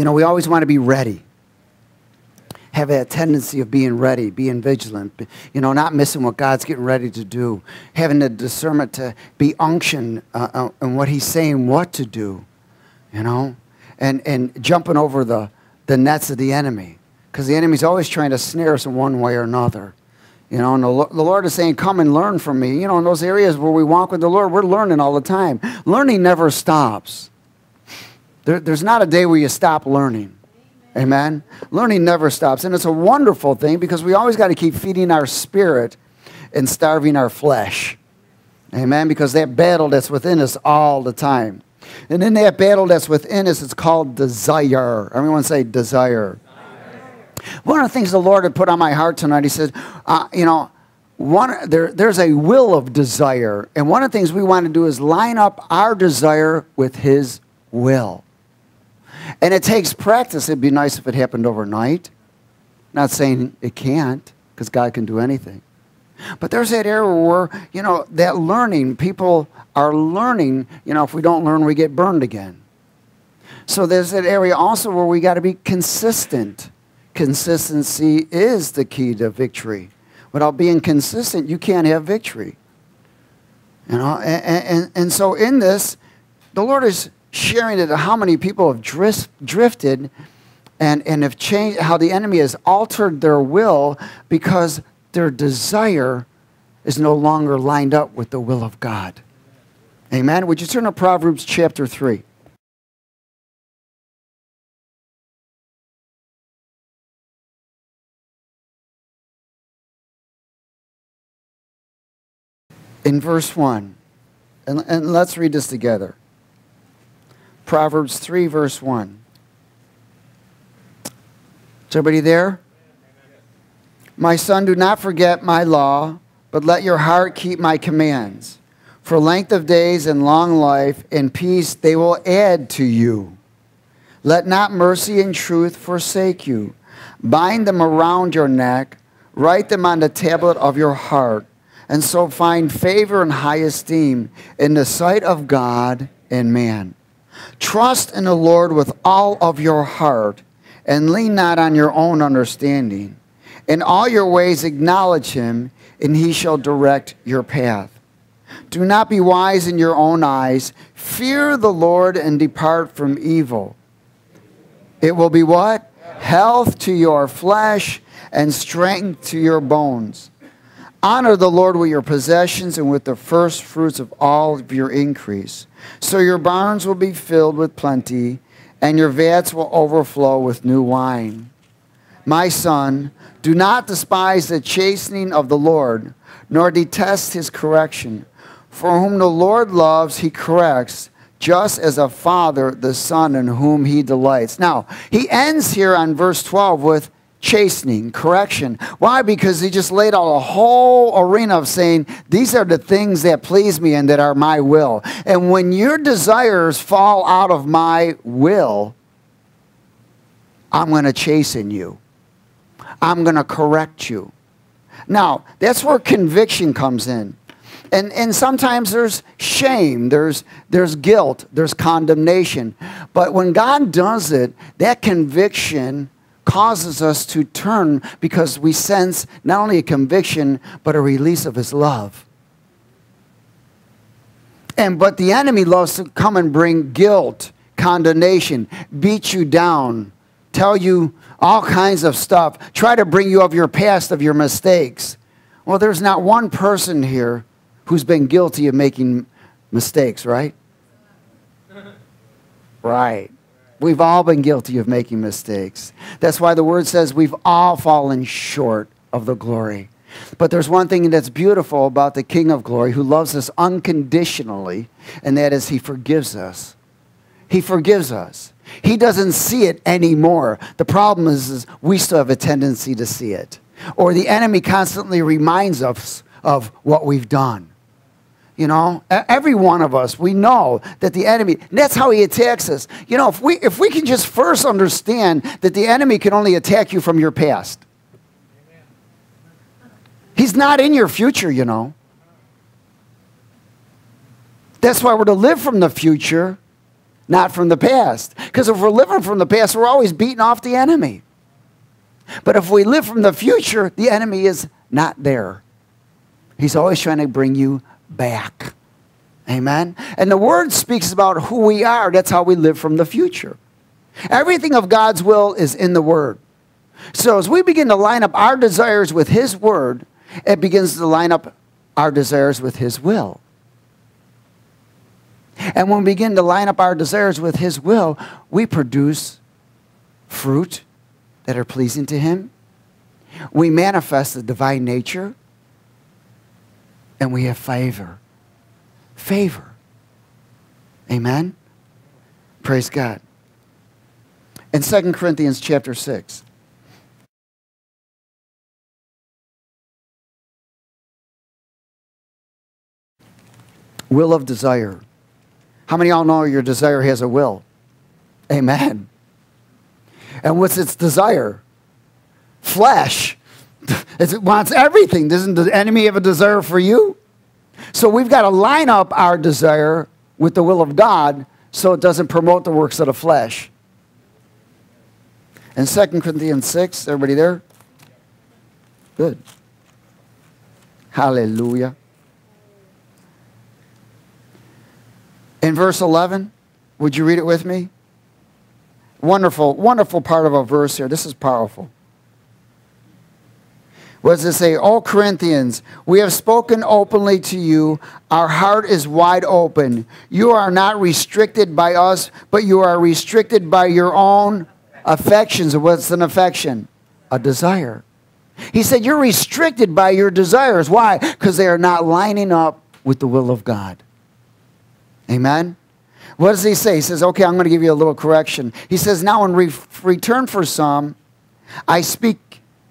You know, we always want to be ready. Have that tendency of being ready, being vigilant, you know, not missing what God's getting ready to do. Having the discernment to be unctioned in what he's saying what to do, you know, and jumping over the nets of the enemy. Because the enemy's always trying to snare us in one way or another. You know, and the Lord is saying, come and learn from me. You know, in those areas where we walk with the Lord, we're learning all the time. Learning never stops. There's not a day where you stop learning. Amen? Learning never stops. And it's a wonderful thing because we always got to keep feeding our spirit and starving our flesh. Amen? Because that battle that's within us all the time. And in that battle that's within us, it's called desire. Everyone say desire. One of the things the Lord had put on my heart tonight, he said, you know, there's a will of desire. And one of the things we want to do is line up our desire with his will. And it takes practice. It'd be nice if it happened overnight. Not saying it can't, because God can do anything. But there's that area where, you know, that learning, people are learning, you know, if we don't learn, we get burned again. So there's that area also where we got to be consistent. Consistency is the key to victory. Without being consistent, you can't have victory. You know, and so in this, the Lord is sharing that how many people have drifted and have changed, how the enemy has altered their will because their desire is no longer lined up with the will of God. Amen. Would you turn to Proverbs chapter 3? In verse 1, and let's read this together. Proverbs 3, verse 1. Is everybody there? My son, do not forget my law, but let your heart keep my commands. For length of days and long life and peace they will add to you. Let not mercy and truth forsake you. Bind them around your neck, write them on the tablet of your heart, and so find favor and high esteem in the sight of God and man. Trust in the Lord with all of your heart, and lean not on your own understanding. In all your ways acknowledge him, and he shall direct your path. Do not be wise in your own eyes. Fear the Lord and depart from evil. It will be what? Health to your flesh and strength to your bones. Honor the Lord with your possessions and with the first fruits of all of your increase. So your barns will be filled with plenty, and your vats will overflow with new wine. My son, do not despise the chastening of the Lord, nor detest his correction. For whom the Lord loves, he corrects, just as a father the son in whom he delights. Now, he ends here on verse 12 with chastening, correction. Why? Because he just laid out a whole arena of saying, these are the things that please me and that are my will. And when your desires fall out of my will, I'm going to chasten you. I'm going to correct you. Now, that's where conviction comes in. And sometimes there's shame, there's guilt, there's condemnation. But when God does it, that conviction causes us to turn because we sense not only a conviction, but a release of his love. But the enemy loves to come and bring guilt, condemnation, beat you down, tell you all kinds of stuff, try to bring you of your past, of your mistakes. Well, there's not one person here who's been guilty of making mistakes, right? Right. We've all been guilty of making mistakes. That's why the word says we've all fallen short of the glory. But there's one thing that's beautiful about the King of Glory who loves us unconditionally, and that is he forgives us. He forgives us. He doesn't see it anymore. The problem is we still have a tendency to see it. Or the enemy constantly reminds us of what we've done. You know, every one of us, we know that the enemy, that's how he attacks us. You know, if we can just first understand that the enemy can only attack you from your past. He's not in your future, you know. That's why we're to live from the future, not from the past. Because if we're living from the past, we're always beating off the enemy. But if we live from the future, the enemy is not there. He's always trying to bring you back. Amen? And the Word speaks about who we are. That's how we live from the future. Everything of God's will is in the Word. So as we begin to line up our desires with His Word, it begins to line up our desires with His will. And when we begin to line up our desires with His will, we produce fruit that are pleasing to Him. We manifest the divine nature. And we have favor. Favor. Amen? Praise God. In 2 Corinthians chapter 6. Will of desire. How many of y'all know your desire has a will? Amen. And what's its desire? Flesh. It wants everything. Doesn't the enemy have a desire for you? So we've got to line up our desire with the will of God so it doesn't promote the works of the flesh. In 2 Corinthians 6, everybody there? Good. Hallelujah. In verse 11, would you read it with me? Wonderful, wonderful part of a verse here. This is powerful. What does it say? O Corinthians, we have spoken openly to you. Our heart is wide open. You are not restricted by us, but you are restricted by your own affections. What's an affection? A desire. He said you're restricted by your desires. Why? Because they are not lining up with the will of God. Amen? What does he say? He says, okay, I'm going to give you a little correction. He says, now in return for some, I speak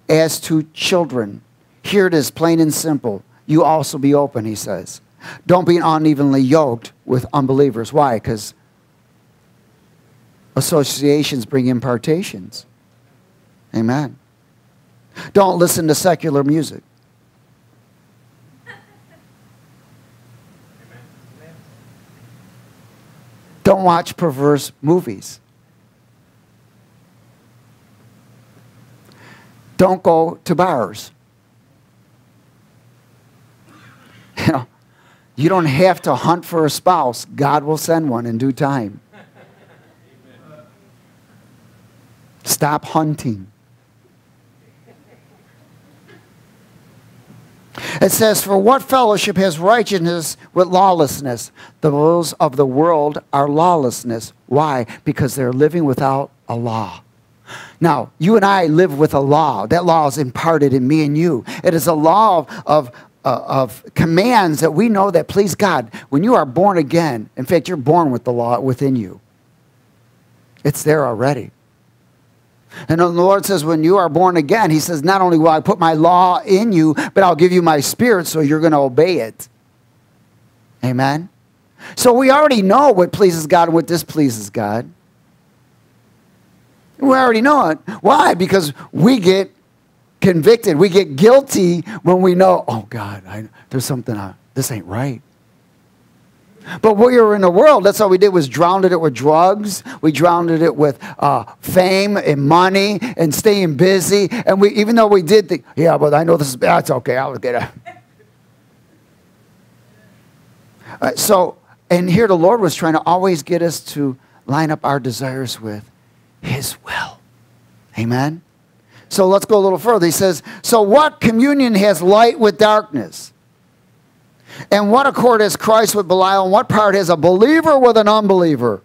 as to children. Here it is, plain and simple. You also be open, he says. Don't be unevenly yoked with unbelievers. Why? Because associations bring impartations. Amen. Don't listen to secular music. Don't watch perverse movies. Don't go to bars. You know, you don't have to hunt for a spouse. God will send one in due time. Stop hunting. It says, for what fellowship has righteousness with lawlessness? The rules of the world are lawlessness. Why? Because they're living without a law. Now, you and I live with a law. That law is imparted in me and you. It is a law of commands that we know that please God. When you are born again, in fact, you're born with the law within you. It's there already. And the Lord says, when you are born again, he says, not only will I put my law in you, but I'll give you my spirit, so you're going to obey it. Amen? So we already know what pleases God and what displeases God. We already know it. Why? Because we get convicted. We get guilty when we know, oh, God, there's something, this ain't right. But we were in the world. That's all we did was drowned it with drugs. We drowned it with fame and money and staying busy. And we, even though we did think, yeah, but I know this is bad. It's okay. I'll get it. And here the Lord was trying to always get us to line up our desires with His will. Amen? So let's go a little further. He says, so what communion has light with darkness? And what accord has Christ with Belial? And what part has a believer with an unbeliever?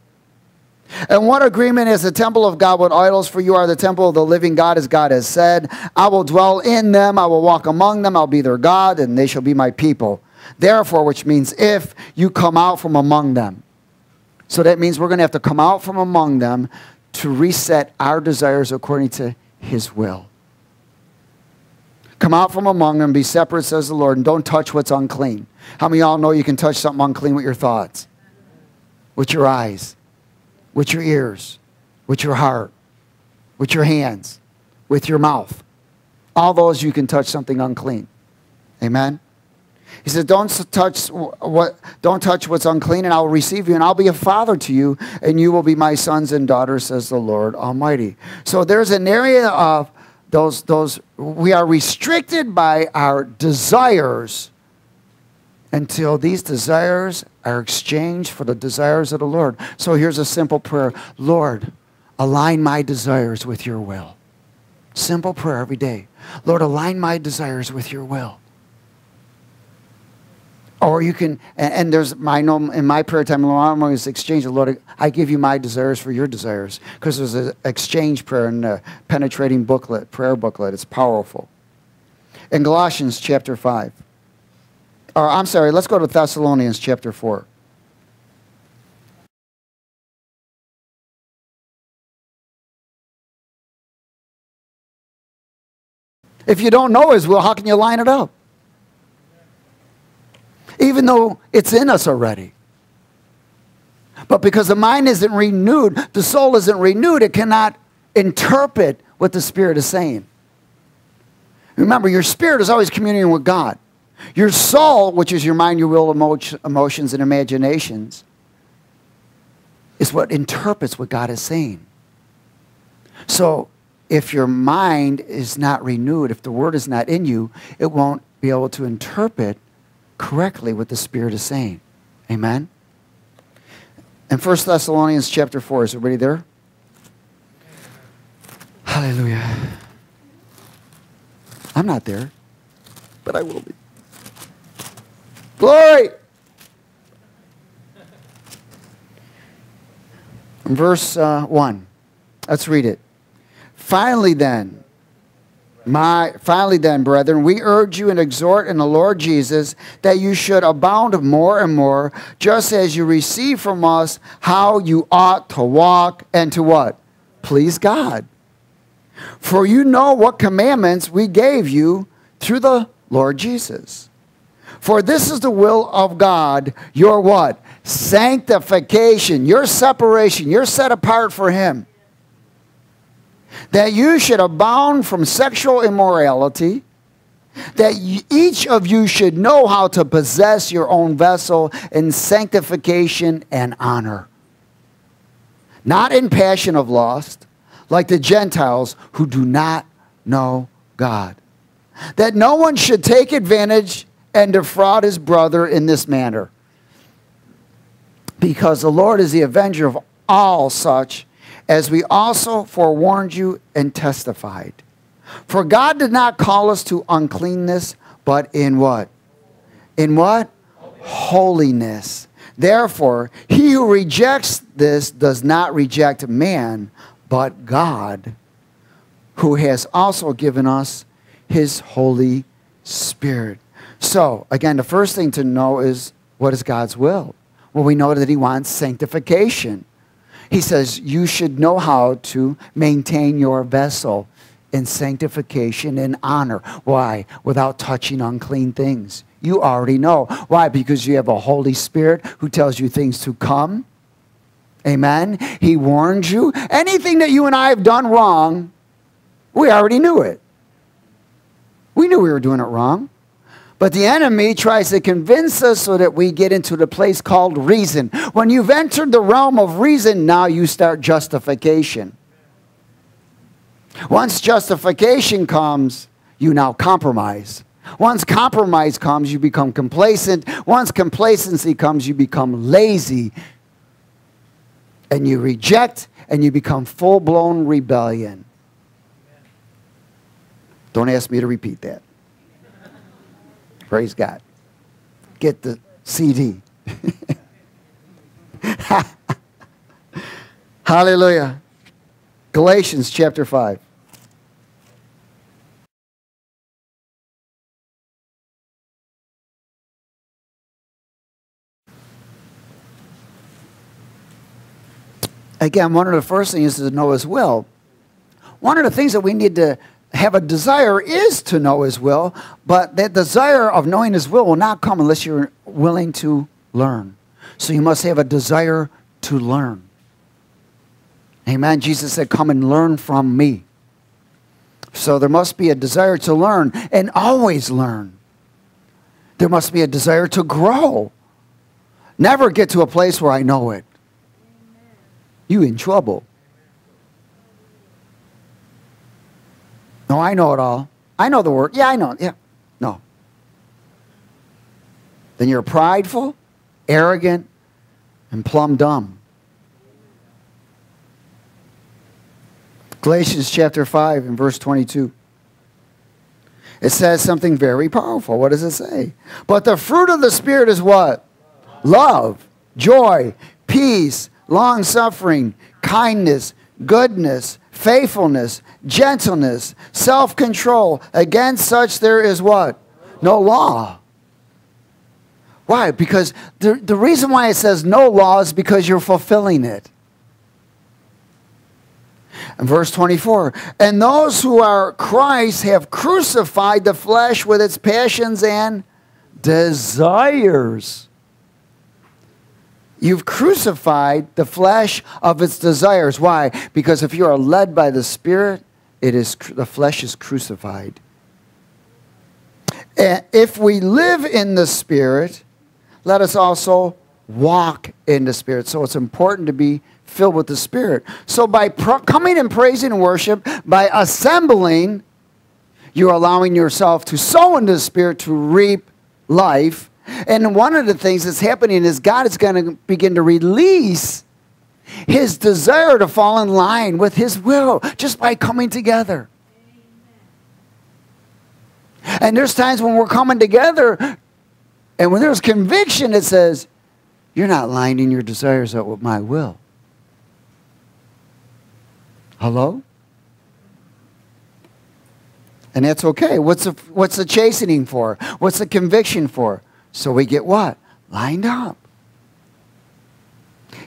And what agreement is the temple of God with idols? For you are the temple of the living God, as God has said. I will dwell in them. I will walk among them. I'll be their God, and they shall be my people. Therefore, which means if you come out from among them. So that means we're going to have to come out from among them to reset our desires according to His will. Come out from among them, be separate, says the Lord, and don't touch what's unclean. How many of y'all know you can touch something unclean with your thoughts? With your eyes, with your ears, with your heart, with your hands, with your mouth. All those you can touch something unclean. Amen? He said, don't touch what's unclean, and I will receive you, and I'll be a father to you, and you will be my sons and daughters, says the Lord Almighty. So there's an area of those we are restricted by our desires until these desires are exchanged for the desires of the Lord. So here's a simple prayer. Lord, align my desires with your will. Simple prayer every day. Lord, align my desires with your will. Or you can, and there's my, in my prayer time, I'm always exchanging, Lord, I give you my desires for your desires. Because there's an exchange prayer in the penetrating booklet, prayer booklet. It's powerful. In Galatians chapter 5. Or I'm sorry, let's go to Thessalonians chapter 4. If you don't know his will, how can you line it up? Even though it's in us already. But because the mind isn't renewed, the soul isn't renewed, it cannot interpret what the Spirit is saying. Remember, your spirit is always communion with God. Your soul, which is your mind, your will, emotions, and imaginations, is what interprets what God is saying. So if your mind is not renewed, if the word is not in you, it won't be able to interpret correctly what the Spirit is saying. Amen? And 1 Thessalonians chapter 4, is everybody there? Hallelujah. I'm not there, but I will be. Glory! Verse 1. Let's read it. Finally then, brethren, we urge you and exhort in the Lord Jesus that you should abound more and more, just as you receive from us how you ought to walk and to what? Please God. For you know what commandments we gave you through the Lord Jesus. For this is the will of God, your what? Sanctification, your separation, you're set apart for him. That you should abound from sexual immorality, that each of you should know how to possess your own vessel in sanctification and honor. Not in passion of lust, like the Gentiles who do not know God. That no one should take advantage and defraud his brother in this manner. Because the Lord is the avenger of all such, as we also forewarned you and testified. For God did not call us to uncleanness, but in what? In what? Holiness. Therefore, he who rejects this does not reject man, but God, who has also given us his Holy Spirit. So, again, the first thing to know is, what is God's will? Well, we know that he wants sanctification. He says, you should know how to maintain your vessel in sanctification and honor. Why? Without touching unclean things. You already know. Why? Because you have a Holy Spirit who tells you things to come. Amen. He warns you. Anything that you and I have done wrong, we already knew it. We knew we were doing it wrong. But the enemy tries to convince us so that we get into the place called reason. When you've entered the realm of reason, now you start justification. Once justification comes, you now compromise. Once compromise comes, you become complacent. Once complacency comes, you become lazy. And you reject, and you become full-blown rebellion. Don't ask me to repeat that. Praise God. Get the CD. Hallelujah. Galatians chapter 5. Again, one of the first things is to know his will. One of the things that we need to have a desire is to know his will, but that desire of knowing his will not come unless you're willing to learn. So you must have a desire to learn. Amen. Jesus said, come and learn from me. So there must be a desire to learn and always learn. There must be a desire to grow. Never get to a place where I know it. You in trouble. No, I know it all. I know the word. Yeah, I know it. Yeah. No. Then you're prideful, arrogant, and plumb dumb. Galatians chapter 5 and verse 22. It says something very powerful. What does it say? But the fruit of the Spirit is what? Love, joy, peace, long-suffering, kindness, goodness, faithfulness, gentleness, self-control. Against such there is what? No law. Why? Because the reason why it says no law is because you're fulfilling it. And verse 24, and those who are Christ have crucified the flesh with its passions and desires. You've crucified the flesh of its desires. Why? Because if you are led by the Spirit, the flesh is crucified. And if we live in the Spirit, let us also walk in the Spirit. So it's important to be filled with the Spirit. So by coming and praising and worship, by assembling, you're allowing yourself to sow into the Spirit to reap life. And one of the things that's happening is God is going to begin to release His desire to fall in line with His will just by coming together. And there's times when we're coming together and when there's conviction that says, you're not lining your desires up with my will. Hello? And that's okay. What's the chastening for? What's the conviction for? So we get what? Lined up.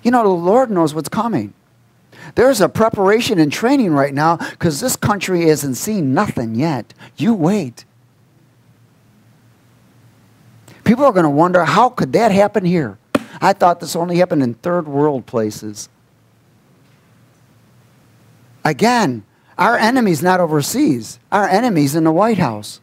You know, the Lord knows what's coming. There's a preparation and training right now because this country hasn't seen nothing yet. You wait. People are going to wonder, how could that happen here? I thought this only happened in third world places. Again, our enemy's not overseas. Our enemy's in the White House.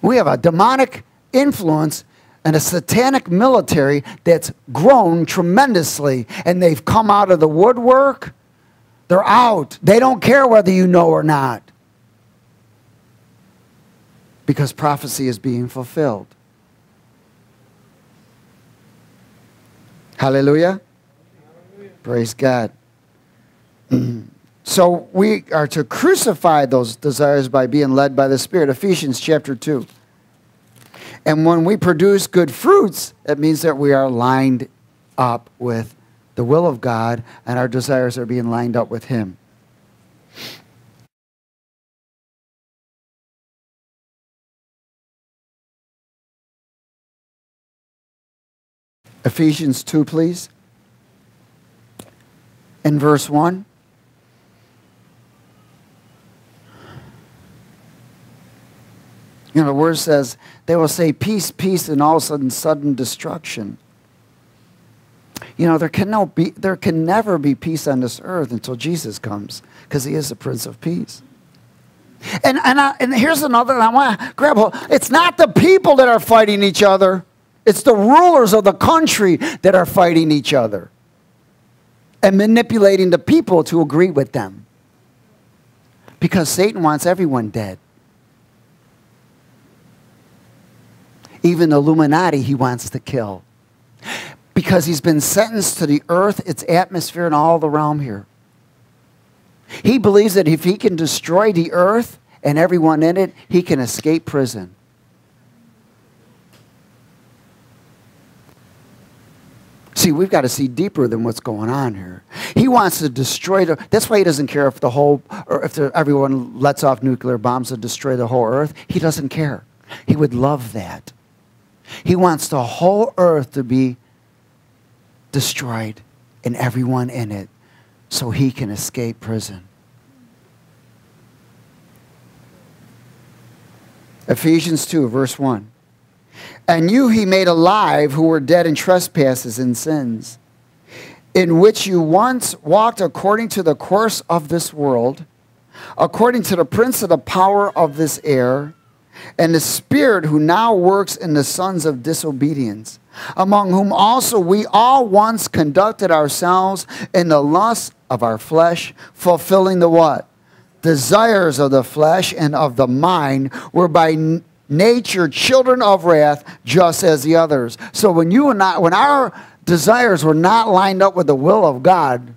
We have a demonic influence and a satanic military that's grown tremendously. And they've come out of the woodwork. They're out. They don't care whether you know or not. Because prophecy is being fulfilled. Hallelujah. Hallelujah. Praise God. So we are to crucify those desires by being led by the Spirit. Ephesians chapter 2. And when we produce good fruits, it means that we are lined up with the will of God and our desires are being lined up with Him. Ephesians 2, please. In verse 1. You know, the word says, they will say, peace, peace, and all of a sudden, sudden destruction. You know, there can never be peace on this earth until Jesus comes, because He is the Prince of Peace. And here's another, and I want to grab hold. It's not the people that are fighting each other. It's the rulers of the country that are fighting each other and manipulating the people to agree with them. Because Satan wants everyone dead. Even the Illuminati he wants to kill. Because he's been sentenced to the earth, its atmosphere, and all the realm here. He believes that if he can destroy the earth and everyone in it, he can escape prison. See, we've got to see deeper than what's going on here. He wants to destroy the... That's why he doesn't care if the whole... or if everyone lets off nuclear bombs to destroy the whole earth. He doesn't care. He would love that. He wants the whole earth to be destroyed and everyone in it so he can escape prison. Ephesians 2, verse 1. And you He made alive who were dead in trespasses and sins, in which you once walked according to the course of this world, according to the prince of the power of this air, and the Spirit who now works in the sons of disobedience, among whom also we all once conducted ourselves in the lust of our flesh, fulfilling the what? Desires of the flesh and of the mind, were by nature children of wrath, just as the others. So when you and I, when our desires were not lined up with the will of God,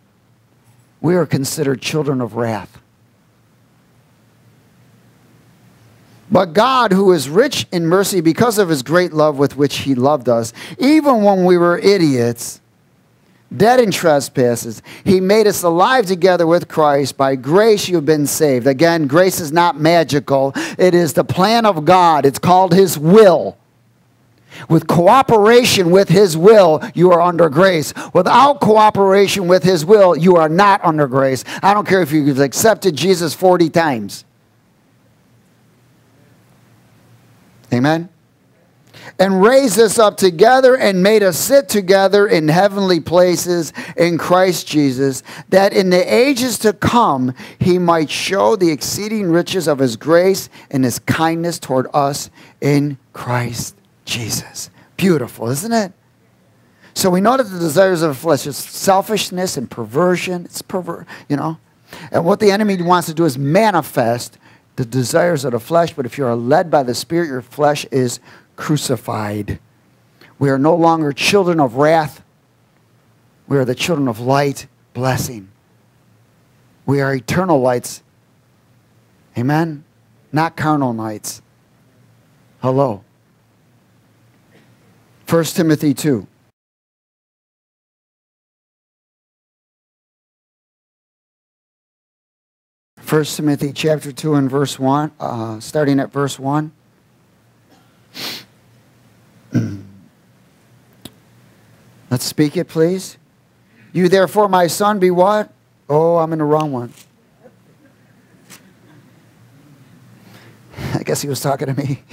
we are considered children of wrath. But God, who is rich in mercy because of his great love with which he loved us, even when we were idiots, dead in trespasses, he made us alive together with Christ. By grace you've been saved. Again, grace is not magical. It is the plan of God. It's called his will. With cooperation with his will, you are under grace. Without cooperation with his will, you are not under grace. I don't care if you've accepted Jesus 40 times. Amen? And raised us up together and made us sit together in heavenly places in Christ Jesus, that in the ages to come he might show the exceeding riches of his grace and his kindness toward us in Christ Jesus. Beautiful, isn't it? So we know that the desires of the flesh is selfishness and perversion. It's you know. And what the enemy wants to do is manifest the desires of the flesh, but if you are led by the Spirit, your flesh is crucified. We are no longer children of wrath. We are the children of light, blessing. We are eternal lights. Amen? Not carnal lights. Hello. 1 Timothy 2. First Timothy chapter 2 and verse 1, starting at verse 1. Let's speak it, please. You therefore, my son, be what? Oh, I'm in the wrong one. I guess he was talking to me.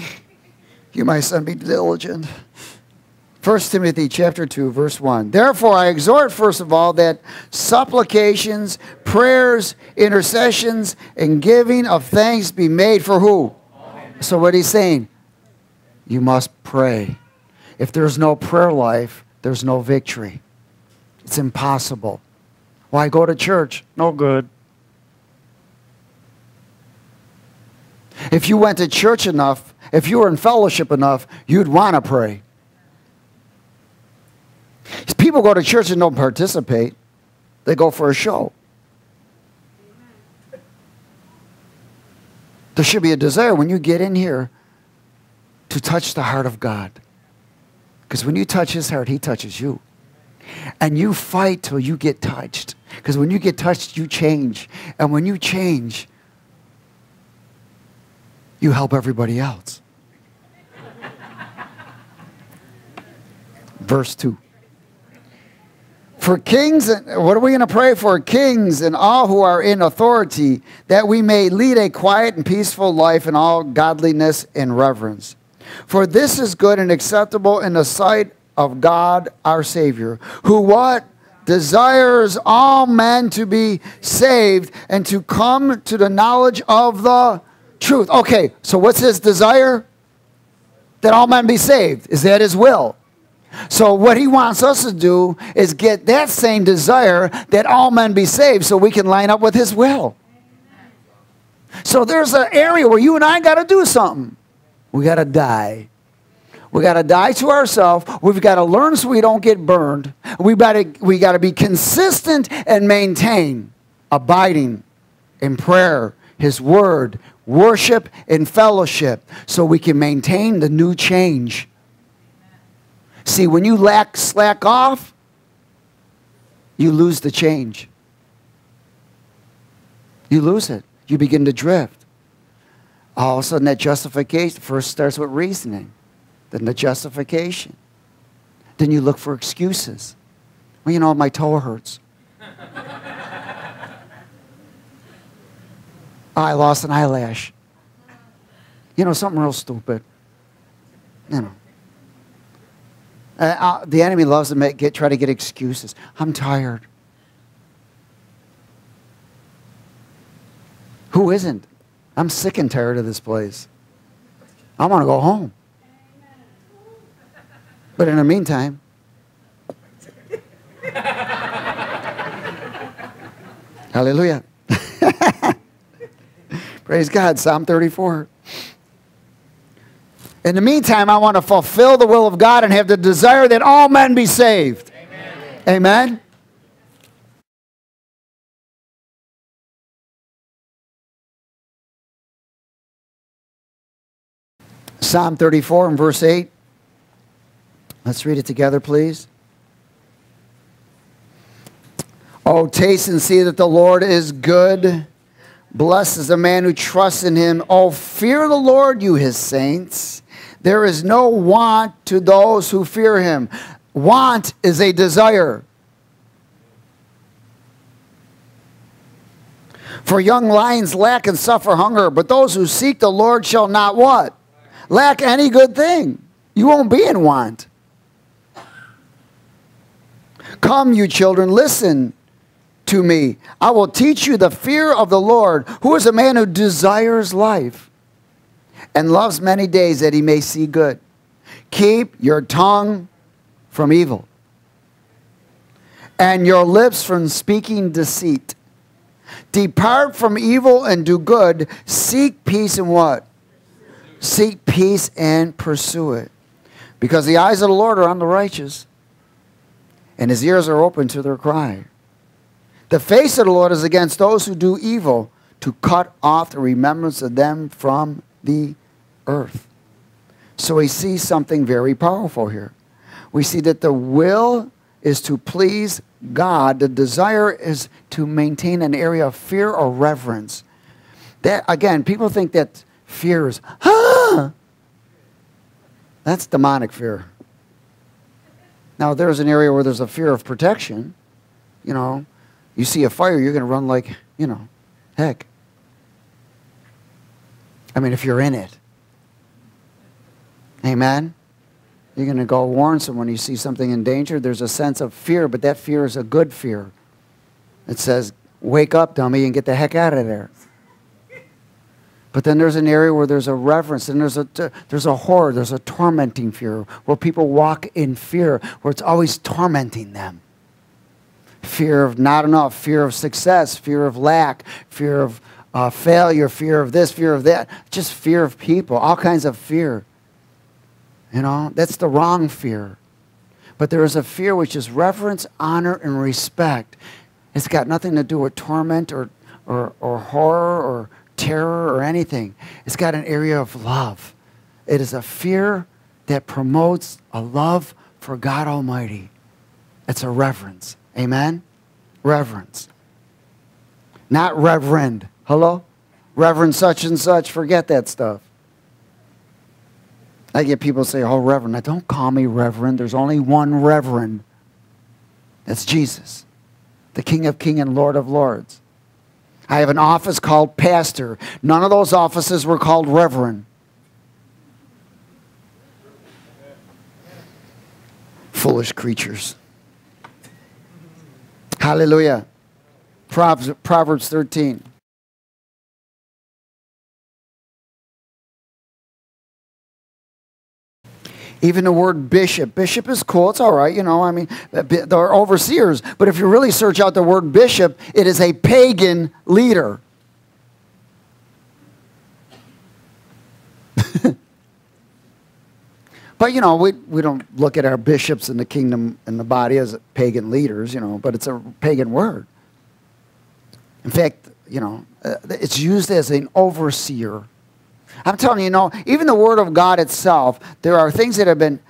You, my son, be diligent. 1 Timothy chapter 2, verse 1. Therefore, I exhort, first of all, that supplications, prayers, intercessions, and giving of thanks be made for who? Amen. So what he's saying? You must pray. If there's no prayer life, there's no victory. It's impossible. Why go to church? No good. If you went to church enough, if you were in fellowship enough, you'd want to pray. People go to church and don't participate. They go for a show. There should be a desire when you get in here to touch the heart of God. Because when you touch his heart, he touches you. And you fight till you get touched. Because when you get touched, you change. And when you change, you help everybody else. Verse 2. For kings, and what are we going to pray for? Kings and all who are in authority, that we may lead a quiet and peaceful life in all godliness and reverence. For this is good and acceptable in the sight of God our Savior, who what? Desires all men to be saved and to come to the knowledge of the truth. Okay, so what's his desire? That all men be saved. Is that his will? So what he wants us to do is get that same desire that all men be saved so we can line up with his will. So there's an area where you and I got to do something. We got to die. We got to die to ourselves. We've got to learn so we don't get burned. We got to be consistent and maintain abiding in prayer, his word, worship, and fellowship so we can maintain the new change. See, when you slack off, you lose the change. You lose it. You begin to drift. All of a sudden, that justification first starts with reasoning. Then the justification. Then you look for excuses. Well, you know, my toe hurts. I lost an eyelash. You know, something real stupid. You know. The enemy loves to try to get excuses. I'm tired. Who isn't? I'm sick and tired of this place. I want to go home. But in the meantime, hallelujah. Praise God. Psalm 34. In the meantime, I want to fulfill the will of God and have the desire that all men be saved. Amen. Amen. Psalm 34 and verse 8. Let's read it together, please. Oh, taste and see that the Lord is good. Blessed is the man who trusts in him. Oh, fear the Lord, you his saints. There is no want to those who fear him. Want is a desire. For young lions lack and suffer hunger, but those who seek the Lord shall not what? Lack any good thing. You won't be in want. Come, you children, listen to me. I will teach you the fear of the Lord, who is a man who desires life and loves many days that he may see good. Keep your tongue from evil and your lips from speaking deceit. Depart from evil and do good. Seek peace and what? Seek peace and pursue it. Because the eyes of the Lord are on the righteous, and his ears are open to their cry. The face of the Lord is against those who do evil, to cut off the remembrance of them from the earth. So we see something very powerful here. We see that the will is to please God. The desire is to maintain an area of fear or reverence. That, again, people think that fear is, ah! That's demonic fear. Now, there's an area where there's a fear of protection, you know. You see a fire, you're going to run like, you know, heck. I mean, if you're in it. Amen? You're going to go warn someone. You see something in danger, there's a sense of fear, but that fear is a good fear. It says, wake up, dummy, and get the heck out of there. But then there's an area where there's a reverence, and there's a horror, there's a tormenting fear, where people walk in fear, where it's always tormenting them. Fear of not enough, fear of success, fear of lack, fear of failure, fear of this, fear of that, just fear of people, all kinds of fear. You know, that's the wrong fear. But there is a fear which is reverence, honor, and respect. It's got nothing to do with torment or horror or terror or anything. It's got an area of love. It is a fear that promotes a love for God Almighty. It's a reverence. Amen? Reverence. Not reverend. Hello? Reverend such and such. Forget that stuff. I get people say, oh, reverend. Now, don't call me reverend. There's only one reverend. That's Jesus, the King of Kings and Lord of Lords. I have an office called pastor. None of those offices were called reverend. Foolish creatures. Hallelujah. Proverbs 13. Even the word bishop. Bishop is cool. It's all right. You know, I mean, they're overseers. But if you really search out the word bishop, it is a pagan leader. But, you know, we don't look at our bishops in the kingdom and the body as pagan leaders, you know, but it's a pagan word. In fact, you know, it's used as an overseer. I'm telling you, you know, even the word of God itself, there are things that have been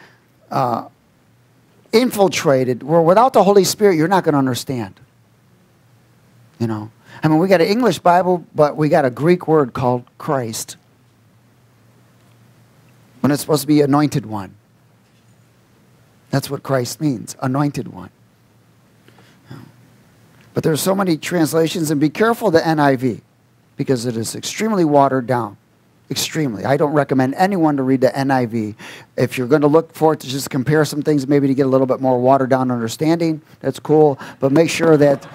infiltrated where without the Holy Spirit, you're not going to understand. You know, I mean, we got an English Bible, but we got a Greek word called Christ. When it's supposed to be anointed one. That's what Christ means, anointed one. But there's so many translations, and be careful the NIV, because it is extremely watered down. Extremely. I don't recommend anyone to read the NIV. If you're going to look for it to just compare some things, maybe to get a little bit more watered down understanding, that's cool. But make sure that,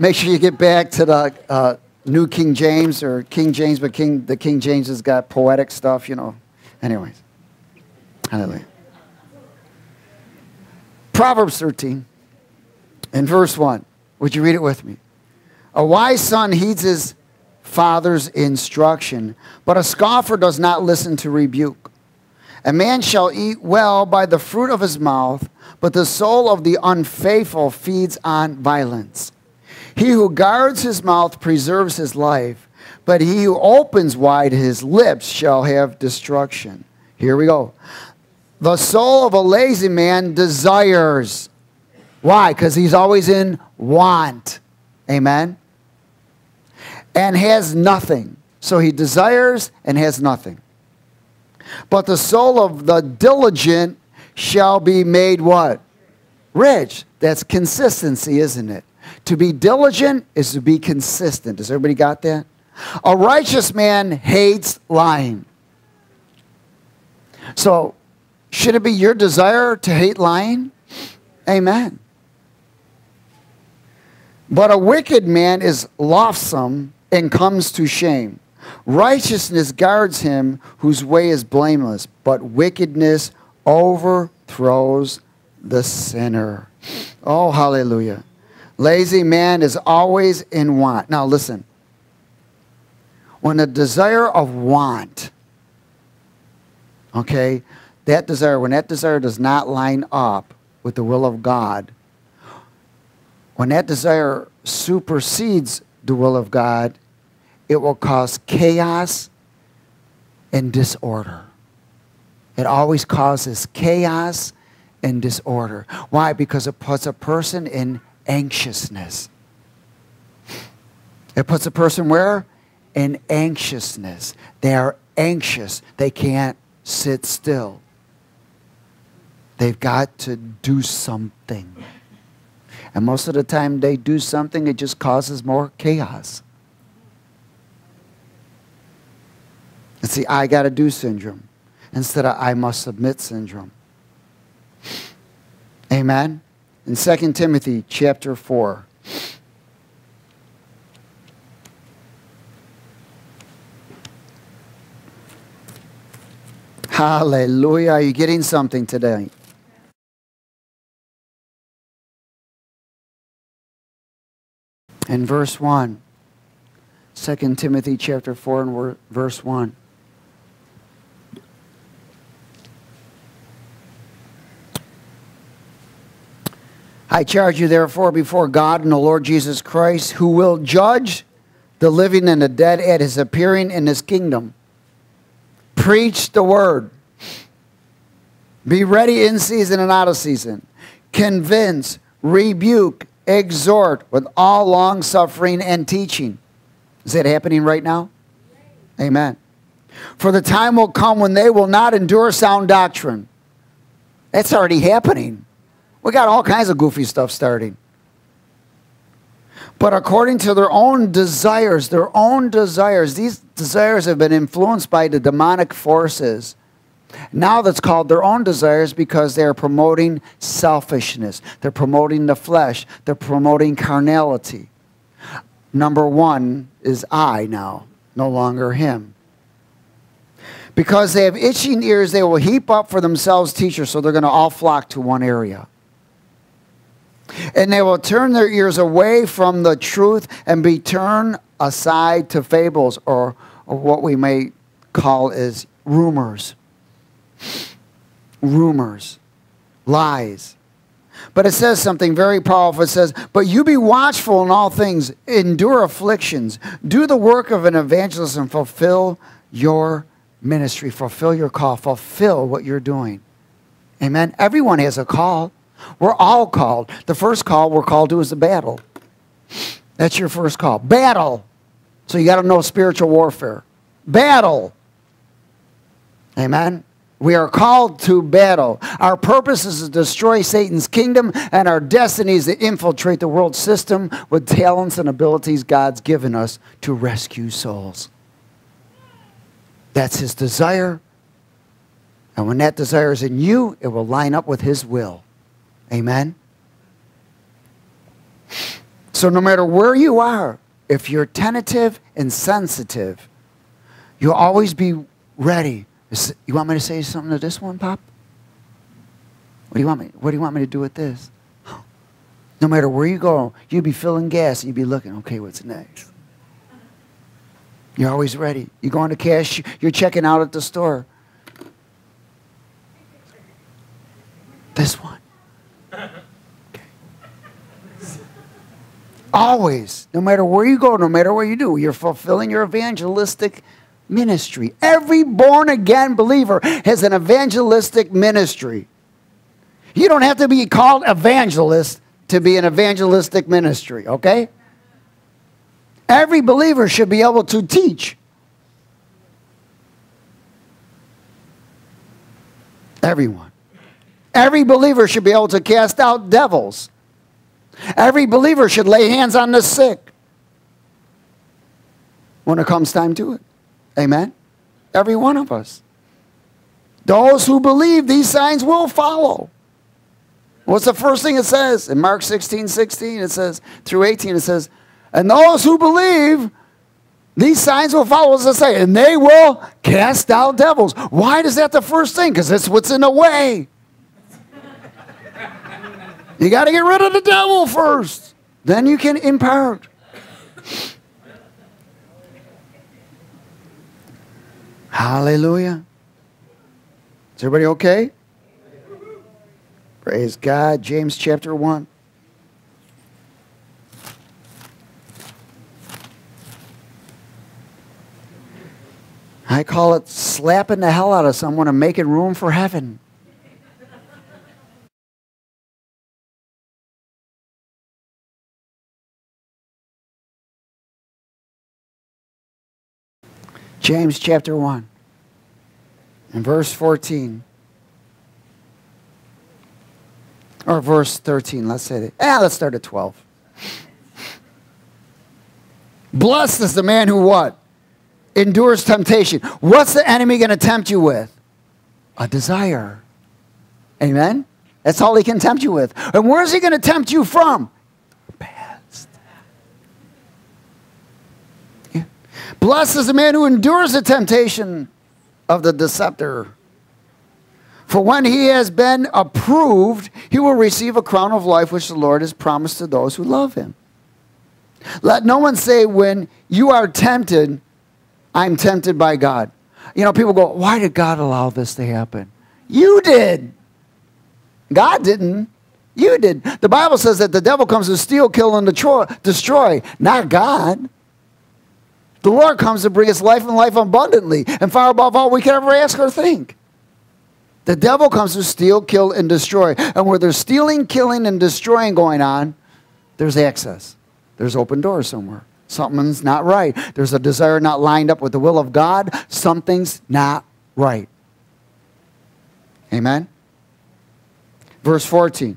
make sure you get back to the New King James or King James, but the King James has got poetic stuff, you know. Anyways. Hallelujah. Proverbs 13 in verse 1. Would you read it with me? A wise son heeds his father's instruction, but a scoffer does not listen to rebuke. A man shall eat well by the fruit of his mouth, but the soul of the unfaithful feeds on violence. He who guards his mouth preserves his life, but he who opens wide his lips shall have destruction. Here we go. The soul of a lazy man desires. Why? Because he's always in want. Amen? And has nothing. So he desires and has nothing. But the soul of the diligent shall be made what? Rich. That's consistency, isn't it? To be diligent is to be consistent. Does everybody got that? A righteous man hates lying. So, should it be your desire to hate lying? Amen. But a wicked man is loathsome and comes to shame. Righteousness guards him whose way is blameless, but wickedness overthrows the sinner. Oh, hallelujah. Lazy man is always in want. Now listen, when a desire of want, okay, that desire, when that desire does not line up with the will of God, when that desire supersedes the will of God, it will cause chaos and disorder. It always causes chaos and disorder. Why? Because it puts a person in anxiousness. It puts a person where? In anxiousness. They are anxious. They can't sit still. They've got to do something. And most of the time they do something, it just causes more chaos. It's the I gotta do syndrome instead of I must submit syndrome. Amen? In 2 Timothy chapter 4. Hallelujah. Are you getting something today? In verse 1. 2 Timothy chapter 4 and verse 1. I charge you therefore before God and the Lord Jesus Christ, who will judge the living and the dead at his appearing in his kingdom. Preach the word. Be ready in season and out of season. Convince, rebuke, exhort with all long suffering and teaching. Is that happening right now? Amen. For the time will come when they will not endure sound doctrine. That's already happening. We got all kinds of goofy stuff starting. But according to their own desires, these desires have been influenced by the demonic forces. Now that's called their own desires because they're promoting selfishness. They're promoting the flesh. They're promoting carnality. Number one is I now, no longer him. Because they have itching ears, they will heap up for themselves teachers, so they're going to all flock to one area. And they will turn their ears away from the truth and be turned aside to fables, or what we may call is rumors. Rumors. Lies. But it says something very powerful. It says, but you be watchful in all things, endure afflictions, do the work of an evangelist and fulfill your ministry. Fulfill your call. Fulfill what you're doing. Amen. Everyone has a call. We're all called. The first call we're called to is the battle. That's your first call. Battle. So you got to know spiritual warfare. Battle. Amen. We are called to battle. Our purpose is to destroy Satan's kingdom, and our destiny is to infiltrate the world system with talents and abilities God's given us to rescue souls. That's his desire. And when that desire is in you, it will line up with his will. Amen? So no matter where you are, If you're tentative and sensitive, you'll always be ready. You want me to say something to this one, Pop? What do you want me to do with this? No matter where you go, you'll be filling gas. You'll be looking, okay, what's next? You're always ready. You go into cash, you're checking out at the store. This one. Okay. Always, no matter where you go, no matter what you do, you're fulfilling your evangelistic ministry. Every born-again believer has an evangelistic ministry. You don't have to be called evangelist to be an evangelistic ministry, okay? Every believer should be able to teach. Everyone. Every believer should be able to cast out devils. Every believer should lay hands on the sick when it comes time to it. Amen? Every one of us. Those who believe, these signs will follow. What's the first thing it says? In Mark 16:16, it says, through 18, it says, and those who believe, these signs will follow. What's it say? And they will cast out devils. Why is that the first thing? Because that's what's in the way. You got to get rid of the devil first. Then you can impart. Hallelujah. Is everybody okay? Praise God. James chapter 1. I call it slapping the hell out of someone and making room for heaven. James chapter 1 and verse 14. Or verse 13, let's say that. Let's start at 12. Blessed is the man who what? Endures temptation. What's the enemy going to tempt you with? A desire. Amen? That's all he can tempt you with. And where is he going to tempt you from? Past. Yeah. Blessed is the man who endures the temptation of the deceiver. For when he has been approved, he will receive a crown of life which the Lord has promised to those who love him. Let no one say when you are tempted, I'm tempted by God. You know, people go, why did God allow this to happen? You did. God didn't. You did. The Bible says that the devil comes to steal, kill, and destroy, not God. The Lord comes to bring us life and life abundantly, and far above all we can ever ask or think. The devil comes to steal, kill, and destroy. And where there's stealing, killing, and destroying going on, there's access. There's open doors somewhere. Something's not right. There's a desire not lined up with the will of God. Something's not right. Amen? Verse 14.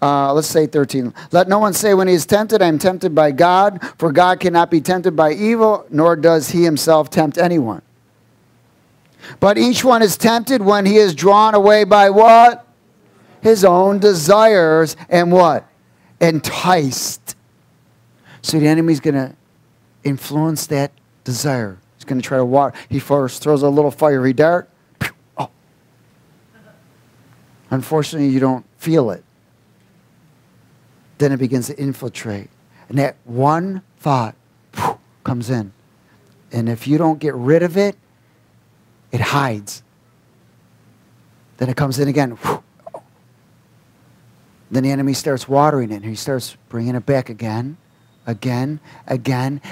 Let's say 13. Let no one say when he is tempted, I am tempted by God. For God cannot be tempted by evil, nor does he himself tempt anyone. But each one is tempted when he is drawn away by what? His own desires and what? Enticed. So the enemy's going to influence that desire. He's going to try to water. He first throws a little fiery dart. Oh. Unfortunately, you don't feel it. Then it begins to infiltrate. And that one thought comes in. And if you don't get rid of it, it hides. Then it comes in again. Then the enemy starts watering it. And he starts bringing it back again. And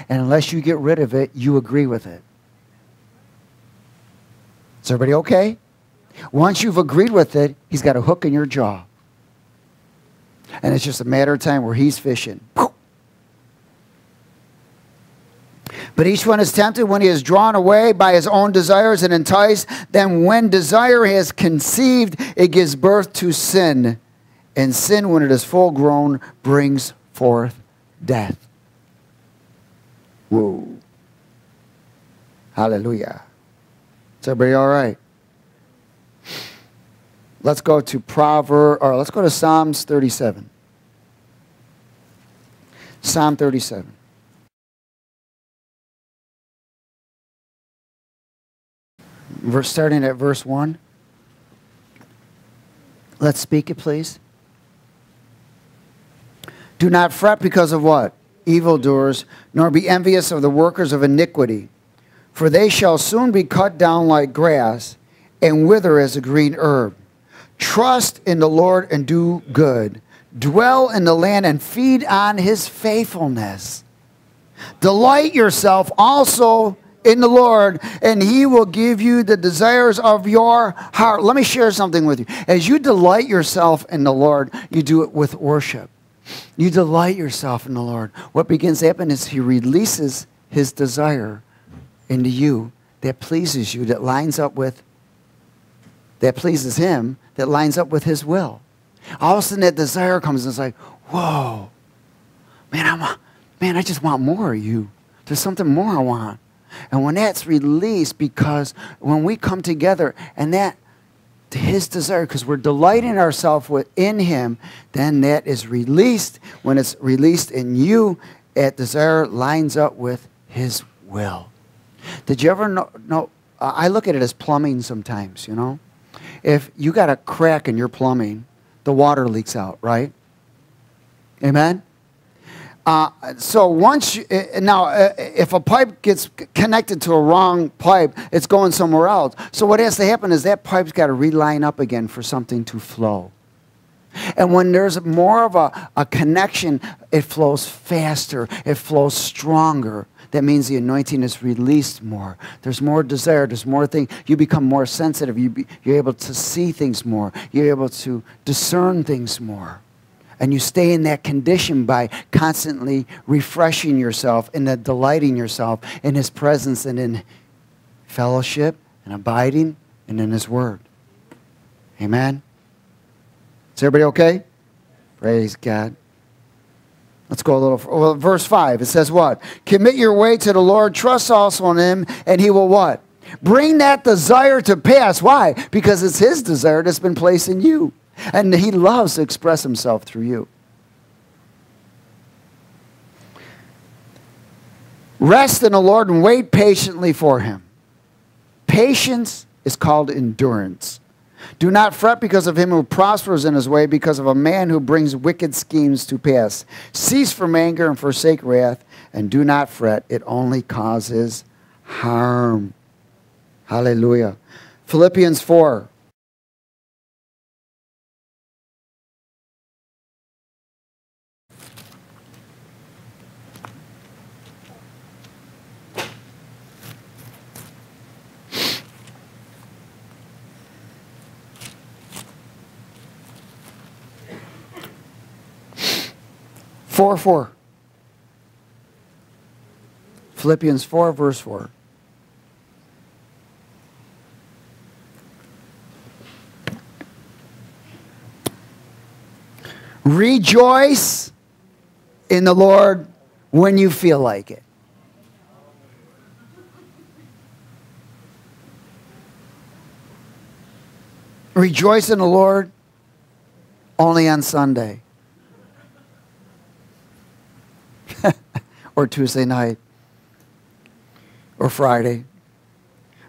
unless you get rid of it, you agree with it. Is everybody okay? Once you've agreed with it, he's got a hook in your jaw. And it's just a matter of time where he's fishing. But each one is tempted when he is drawn away by his own desires and enticed. Then when desire has conceived, it gives birth to sin. And sin, when it is full grown, brings forth death. Whoa. Hallelujah. Is everybody all right? Let's go to let's go to Psalms 37. Psalm 37. starting at verse 1. Let's speak it, please. Do not fret because of what? Evildoers, nor be envious of the workers of iniquity. For they shall soon be cut down like grass and wither as a green herb. Trust in the Lord and do good. Dwell in the land and feed on his faithfulness. Delight yourself also in the Lord, and he will give you the desires of your heart. Let me share something with you. As you delight yourself in the Lord, you do it with worship. You delight yourself in the Lord. What begins to happen is he releases his desire into you that pleases you, that lines up with, that pleases him, that lines up with his will. All of a sudden that desire comes and it's like, whoa, man, I just want more of you. There's something more I want. And when that's released, because when we come together and that, his desire, because we're delighting ourselves within him, then that is released. When it's released in you, that desire lines up with his will. Did you ever know I look at it as plumbing sometimes, you know? If you got a crack in your plumbing, the water leaks out, right? Amen? So once, if a pipe gets connected to a wrong pipe, it's going somewhere else. So what has to happen is that pipe's got to reline up again for something to flow. And when there's more of a connection, it flows faster, it flows stronger. That means the anointing is released more. There's more desire, there's more things. You become more sensitive, you're able to see things more, you're able to discern things more. And you stay in that condition by constantly refreshing yourself and then delighting yourself in his presence and in fellowship and abiding and in his word. Amen? Is everybody okay? Praise God. Let's go a little. Well, verse 5, it says what? Commit your way to the Lord, trust also in him, and he will what? Bring that desire to pass. Why? Because it's his desire that's been placed in you. And he loves to express himself through you. Rest in the Lord and wait patiently for him. Patience is called endurance. Do not fret because of him who prospers in his way, because of a man who brings wicked schemes to pass. Cease from anger and forsake wrath, and do not fret. It only causes harm. Hallelujah. Philippians 4. Philippians 4, verse 4. Rejoice in the Lord when you feel like it. Rejoice in the Lord only on Sunday. Or Tuesday night, or Friday.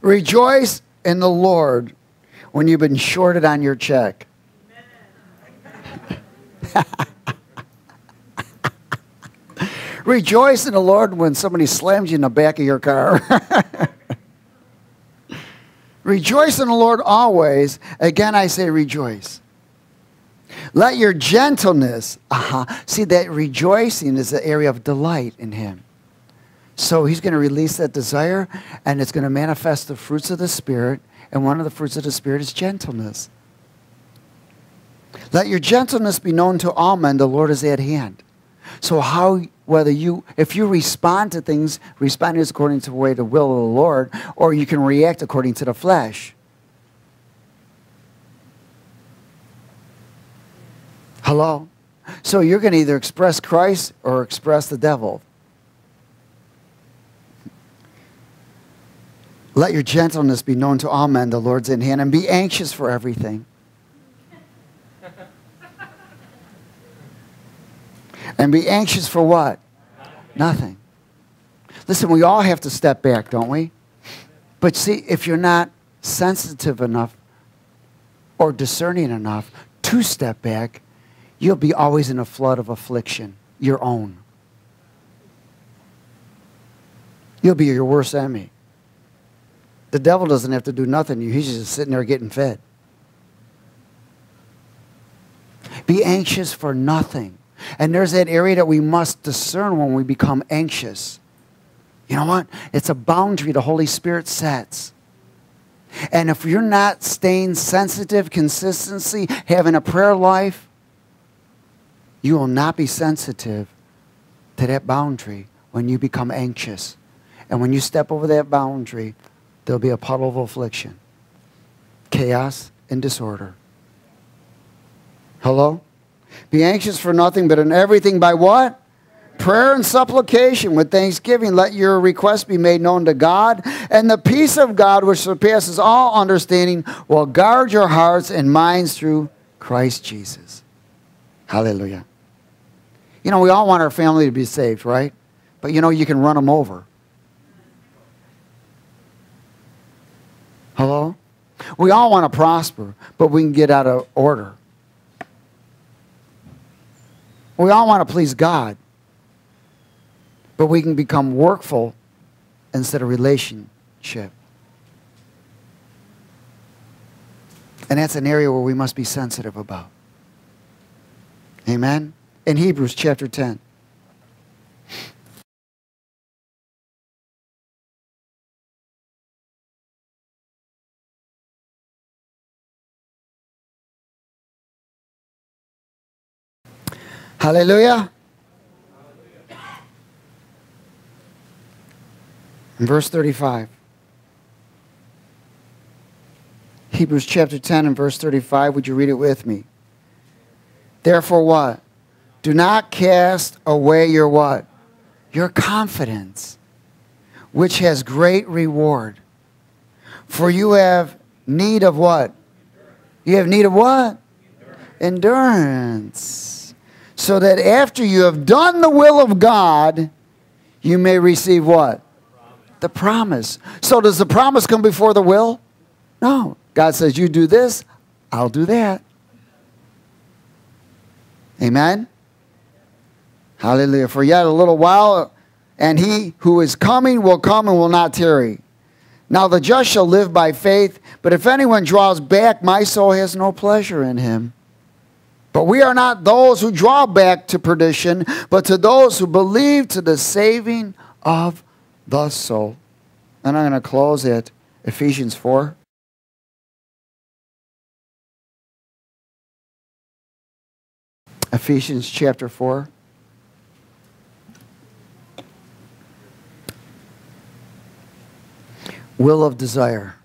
Rejoice in the Lord when you've been shorted on your check. Rejoice in the Lord when somebody slams you in the back of your car. Rejoice in the Lord always. Again, I say rejoice. Let your gentleness, see that rejoicing is the area of delight in him. So he's going to release that desire and it's going to manifest the fruits of the Spirit, and one of the fruits of the Spirit is gentleness. Let your gentleness be known to all men, the Lord is at hand. So if you respond to things, respond according to the way the will of the Lord, or you can react according to the flesh. Hello? So you're going to either express Christ or express the devil. Let your gentleness be known to all men, the Lord's in hand, and be anxious for everything. And be anxious for what? Nothing. Listen, we all have to step back, don't we? But see, if you're not sensitive enough or discerning enough to step back, you'll be always in a flood of affliction, your own. You'll be your worst enemy. The devil doesn't have to do nothing. He's just sitting there getting fed. Be anxious for nothing. And there's that area that we must discern when we become anxious. You know what? It's a boundary the Holy Spirit sets. And if you're not staying sensitive, consistency, having a prayer life, you will not be sensitive to that boundary when you become anxious. And when you step over that boundary, there'll be a puddle of affliction, chaos, and disorder. Hello? Be anxious for nothing, but in everything by what? Prayer and supplication with thanksgiving. Let your requests be made known to God, and the peace of God, which surpasses all understanding, will guard your hearts and minds through Christ Jesus. Hallelujah. You know, we all want our family to be saved, right? But you know, you can run them over. Hello? We all want to prosper, but we can get out of order. We all want to please God, but we can become workful instead of relationship. And that's an area where we must be sensitive about. Amen? In Hebrews chapter 10. Hallelujah. In verse 35. Hebrews chapter 10 and verse 35. Would you read it with me? Therefore what? Do not cast away your what? Your confidence, which has great reward. For you have need of what? You have need of what? Endurance. So that after you have done the will of God, you may receive what? The promise. So does the promise come before the will? No. God says, you do this, I'll do that. Amen? Hallelujah. For yet a little while, and he who is coming will come and will not tarry. Now the just shall live by faith, but if anyone draws back, my soul has no pleasure in him. But we are not those who draw back to perdition, but to those who believe to the saving of the soul. And I'm going to close at Ephesians 4. Ephesians chapter 4. Will of desire.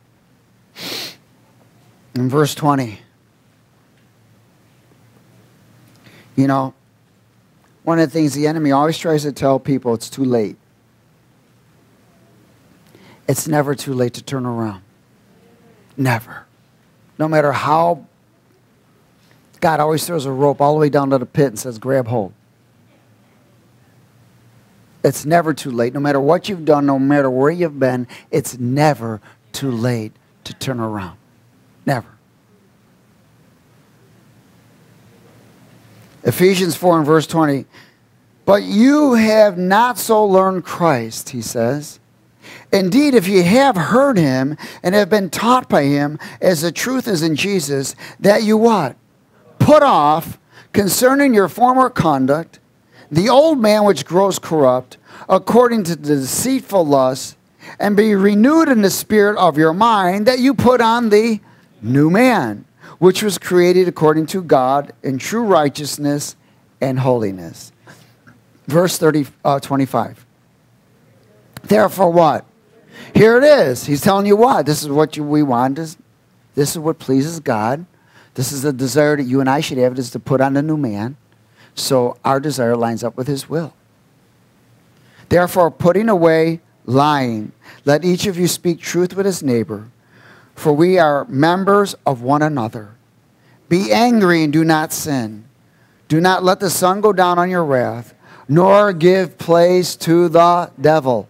In verse 20. You know, one of the things the enemy always tries to tell people, it's too late. It's never too late to turn around. Never. No matter how, God always throws a rope all the way down to the pit and says, grab hold. It's never too late. No matter what you've done, no matter where you've been, it's never too late to turn around. Never. Ephesians 4 and verse 20. But you have not so learned Christ, he says. Indeed, if you have heard him and have been taught by him, as the truth is in Jesus, that you what? Put off concerning your former conduct, the old man which grows corrupt, according to the deceitful lust, and be renewed in the spirit of your mind, that you put on the new man, which was created according to God in true righteousness and holiness. Verse 25. Therefore what? Here it is. He's telling you what. This is what we want. This is what pleases God. This is the desire that you and I should have, is to put on the new man. So our desire lines up with his will. Therefore, putting away lying, let each of you speak truth with his neighbor, for we are members of one another. Be angry and do not sin. Do not let the sun go down on your wrath, nor give place to the devil.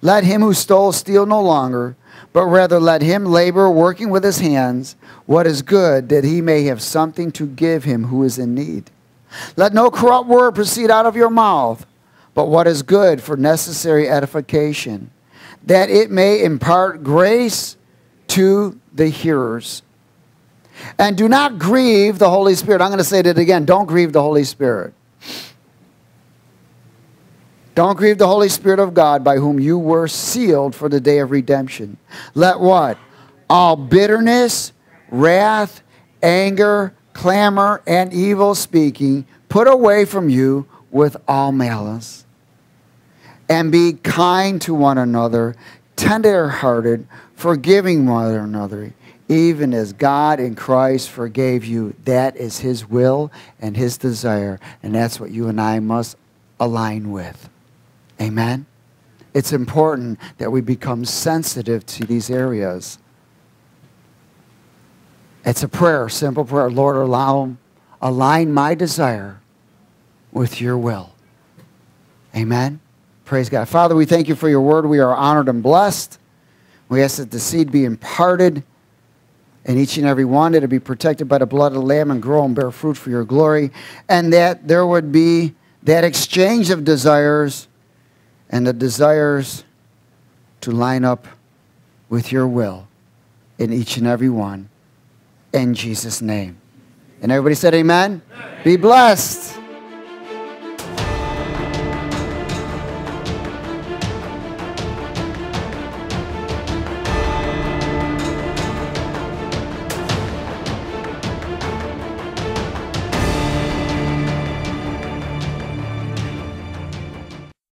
Let him who stole steal no longer, but rather let him labor, working with his hands, what is good, that he may have something to give him who is in need. Let no corrupt word proceed out of your mouth, but what is good for necessary edification, that it may impart grace to the hearers. And do not grieve the Holy Spirit. I'm going to say that again. Don't grieve the Holy Spirit. Don't grieve the Holy Spirit of God, by whom you were sealed for the day of redemption. Let what? All bitterness, wrath, anger, clamor, and evil speaking put away from you with all malice. And be kind to one another, tender-hearted, forgiving one another, even as God in Christ forgave you. That is his will and his desire. And that's what you and I must align with. Amen? It's important that we become sensitive to these areas. It's a prayer, simple prayer. Lord, align my desire with your will. Amen? Praise God. Father, we thank you for your word. We are honored and blessed. We ask that the seed be imparted in each and every one, that it be protected by the blood of the Lamb and grow and bear fruit for your glory, and that there would be that exchange of desires, and the desires to line up with your will in each and every one. In Jesus' name. And everybody said amen? Amen. Be blessed.